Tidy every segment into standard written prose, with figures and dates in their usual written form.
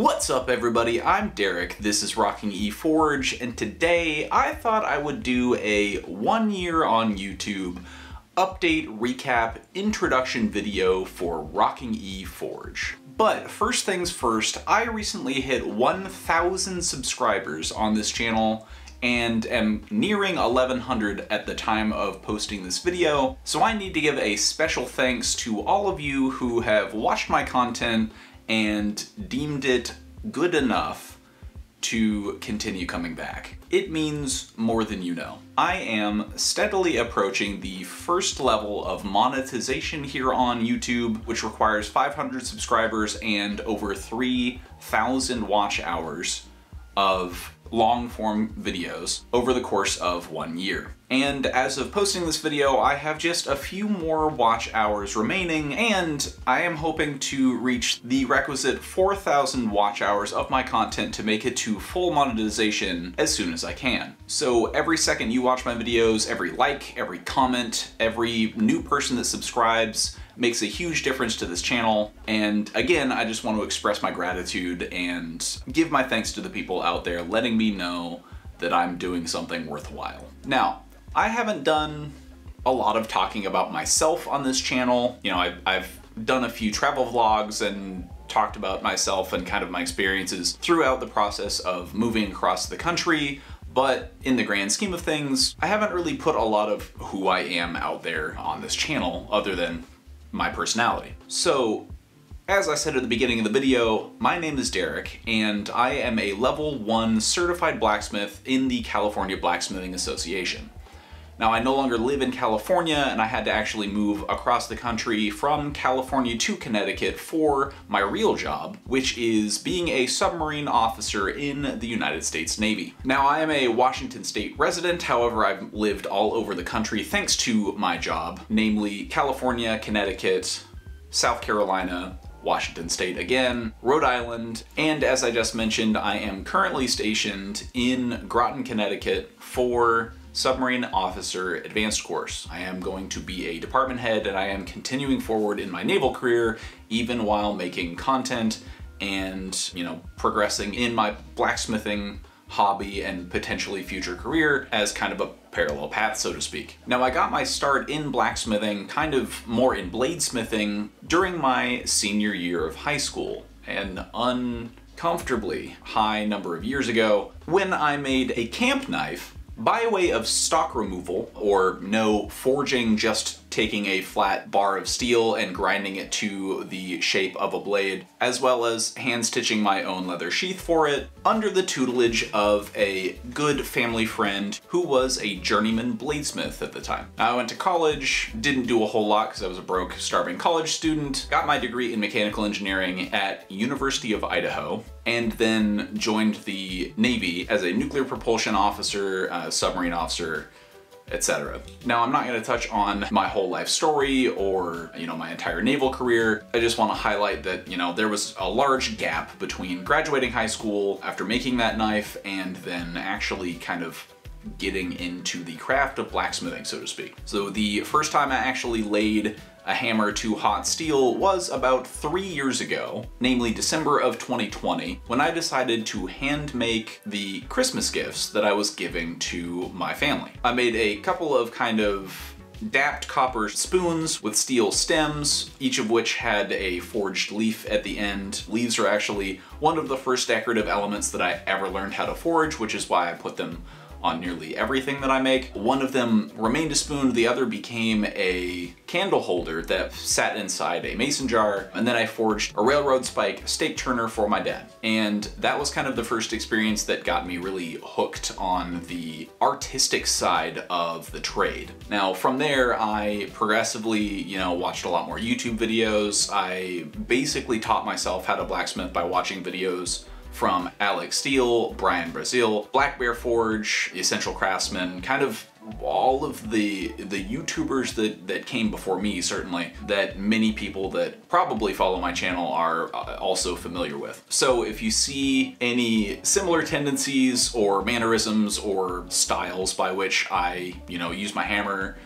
What's up everybody, I'm Derek, this is Rocking E-Forge, and today I thought I would do a 1 year on YouTube update, recap, introduction video for Rocking E-Forge. But first things first, I recently hit 1,000 subscribers on this channel and am nearing 1,100 at the time of posting this video, so I need to give a special thanks to all of you who have watched my content and deemed it good enough to continue coming back. It means more than you know. I am steadily approaching the first level of monetization here on YouTube, which requires 500 subscribers and over 3,000 watch hours of long-form videos over the course of 1 year. And as of posting this video, I have just a few more watch hours remaining, and I am hoping to reach the requisite 4,000 watch hours of my content to make it to full monetization as soon as I can. So every second you watch my videos, every like, every comment, every new person that subscribes makes a huge difference to this channel. And again, I just want to express my gratitude and give my thanks to the people out there letting me know that I'm doing something worthwhile. Now, I haven't done a lot of talking about myself on this channel. You know, I've done a few travel vlogs and talked about myself and kind of my experiences throughout the process of moving across the country, but in the grand scheme of things, I haven't really put a lot of who I am out there on this channel other than my personality. So, as I said at the beginning of the video, my name is Derek, and I am a level 1 certified blacksmith in the California Blacksmithing Association. Now, I no longer live in California, and I had to actually move across the country from California to Connecticut for my real job, which is being a submarine officer in the United States Navy. Now, I am a Washington state resident, however, I've lived all over the country thanks to my job, namely California, Connecticut, South Carolina, Washington State again, Rhode Island, and as I just mentioned, I am currently stationed in Groton, Connecticut for Submarine Officer Advanced Course. I am going to be a department head, and I am continuing forward in my naval career, even while making content and, you know, progressing in my blacksmithing hobby and potentially future career as kind of a parallel path, so to speak. Now, I got my start in blacksmithing, kind of more in bladesmithing, during my senior year of high school, an uncomfortably high number of years ago, when I made a camp knife by way of stock removal, or no forging, just taking a flat bar of steel and grinding it to the shape of a blade, as well as hand stitching my own leather sheath for it, under the tutelage of a good family friend who was a journeyman bladesmith at the time. I went to college, didn't do a whole lot because I was a broke, starving college student, got my degree in mechanical engineering at University of Idaho, and then joined the Navy as a nuclear propulsion officer, submarine officer, etc. Now, I'm not going to touch on my whole life story or, you know, my entire naval career. I just want to highlight that, you know, there was a large gap between graduating high school after making that knife and then actually kind of getting into the craft of blacksmithing, so to speak. So the first time I actually laid a hammer to hot steel was about 3 years ago, namely December of 2020, when I decided to hand make the Christmas gifts that I was giving to my family. I made a couple of kind of dapped copper spoons with steel stems, each of which had a forged leaf at the end. Leaves are actually one of the first decorative elements that I ever learned how to forge, which is why I put them on nearly everything that I make. One of them remained a spoon, the other became a candle holder that sat inside a mason jar, and then I forged a railroad spike stake turner for my dad. And that was kind of the first experience that got me really hooked on the artistic side of the trade. Now, from there, I progressively, you know, watched a lot more YouTube videos. I basically taught myself how to blacksmith by watching videos from Alex Steele, Brian Brazil, Black Bear Forge, Essential Craftsman, kind of all of the YouTubers that came before me, certainly, that many people that probably follow my channel are also familiar with. So if you see any similar tendencies or mannerisms or styles by which I, you know, use my hammer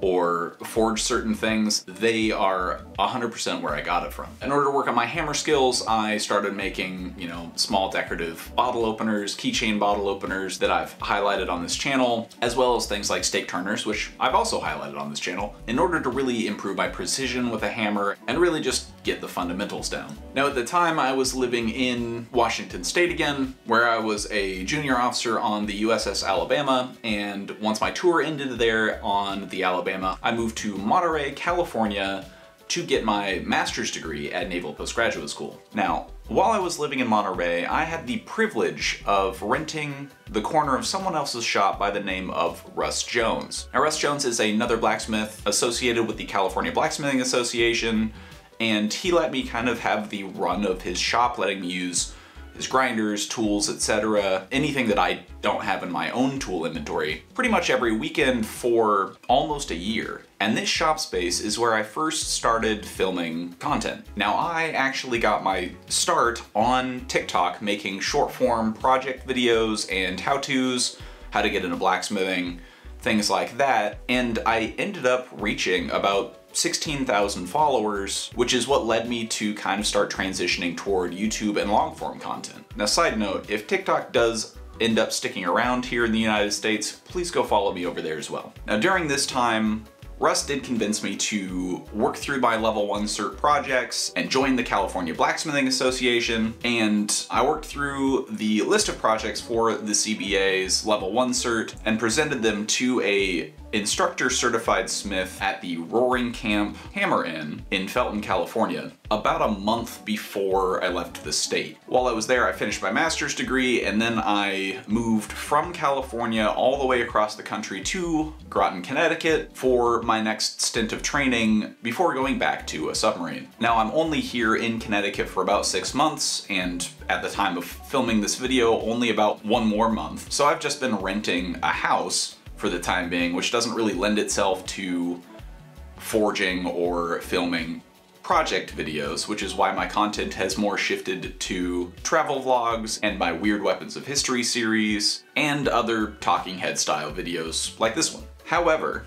or forge certain things, they are 100% where I got it from. In order to work on my hammer skills, I started making, you know, small decorative bottle openers, keychain bottle openers that I've highlighted on this channel, as well as things like stake turners, which I've also highlighted on this channel, in order to really improve my precision with a hammer and really just get the fundamentals down. Now, at the time, I was living in Washington State again, where I was a junior officer on the USS Alabama, and once my tour ended there on the Alabama, I moved to Monterey, California, to get my master's degree at Naval Postgraduate School. Now, while I was living in Monterey, I had the privilege of renting the corner of someone else's shop by the name of Russ Jones. Now, Russ Jones is another blacksmith associated with the California Blacksmithing Association, and he let me kind of have the run of his shop, letting me use his grinders, tools, etc. Anything that I don't have in my own tool inventory, pretty much every weekend for almost a year. And this shop space is where I first started filming content. Now, I actually got my start on TikTok making short form project videos and how-tos, how to get into blacksmithing, things like that. And I ended up reaching about 16,000 followers, which is what led me to kind of start transitioning toward YouTube and long form content. Now, side note, if TikTok does end up sticking around here in the United States, please go follow me over there as well. Now, during this time, Russ did convince me to work through my level 1 cert projects and join the California Blacksmithing Association, and I worked through the list of projects for the CBA's level 1 cert and presented them to a instructor certified smith at the Roaring Camp Hammer Inn in Felton, California, about a month before I left the state. While I was there, I finished my master's degree, and then I moved from California all the way across the country to Groton, Connecticut for my next stint of training before going back to a submarine. Now, I'm only here in Connecticut for about 6 months, and at the time of filming this video, only about one more month. So I've just been renting a house for the time being, which doesn't really lend itself to forging or filming project videos, which is why my content has more shifted to travel vlogs and my Weird Weapons of History series and other talking head style videos like this one. However,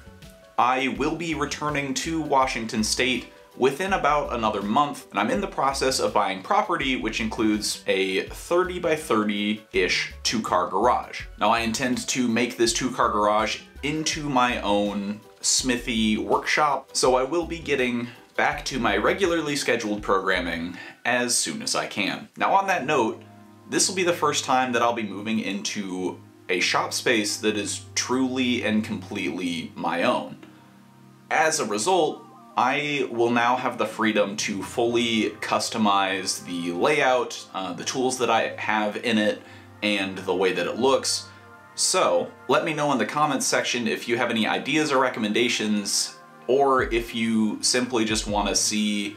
I will be returning to Washington State within about another month, and I'm in the process of buying property, which includes a 30 by 30-ish 2-car garage. Now, I intend to make this 2-car garage into my own smithy workshop, so I will be getting back to my regularly scheduled programming as soon as I can. Now, on that note, this will be the first time that I'll be moving into a shop space that is truly and completely my own. As a result, I will now have the freedom to fully customize the layout, the tools that I have in it, and the way that it looks. So let me know in the comments section if you have any ideas or recommendations, or if you simply just want to see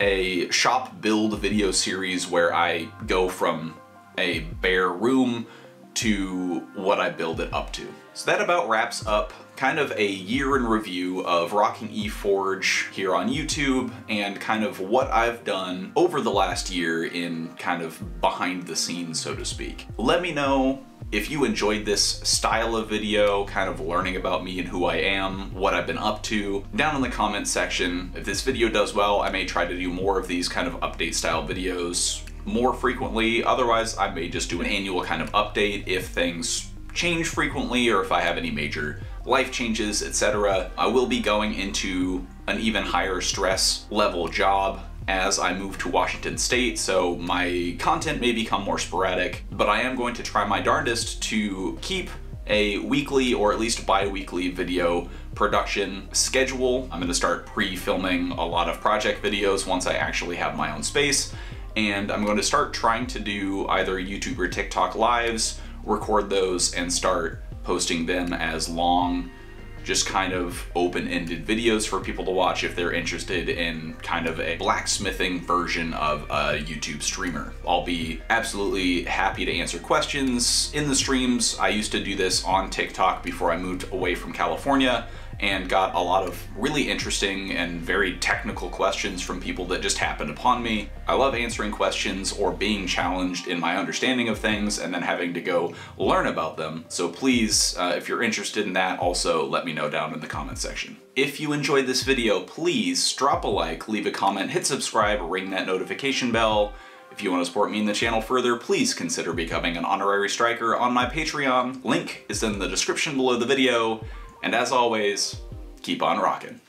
a shop build video series where I go from a bare room to what I build it up to. So that about wraps up kind of a year in review of Rocking E-Forge here on YouTube and kind of what I've done over the last year in kind of behind the scenes, so to speak. Let me know if you enjoyed this style of video, kind of learning about me and who I am, what I've been up to, down in the comments section. If this video does well, I may try to do more of these kind of update style videos more frequently. Otherwise, I may just do an annual kind of update if things change frequently or if I have any major life changes, etc. I will be going into an even higher stress level job as I move to Washington State, so my content may become more sporadic, but I am going to try my darndest to keep a weekly or at least bi-weekly video production schedule. I'm going to start pre-filming a lot of project videos once I actually have my own space, and I'm going to start trying to do either YouTube or TikTok lives, record those and start posting them as long, just kind of open-ended videos for people to watch if they're interested in kind of a blacksmithing version of a YouTube streamer. I'll be absolutely happy to answer questions in the streams. I used to do this on TikTok before I moved away from California, and got a lot of really interesting and very technical questions from people that just happened upon me. I love answering questions or being challenged in my understanding of things and then having to go learn about them. So please, if you're interested in that, also let me know down in the comment section. If you enjoyed this video, please drop a like, leave a comment, hit subscribe, ring that notification bell. If you want to support me and the channel further, please consider becoming an honorary striker on my Patreon. Link is in the description below the video. And as always, keep on rocking.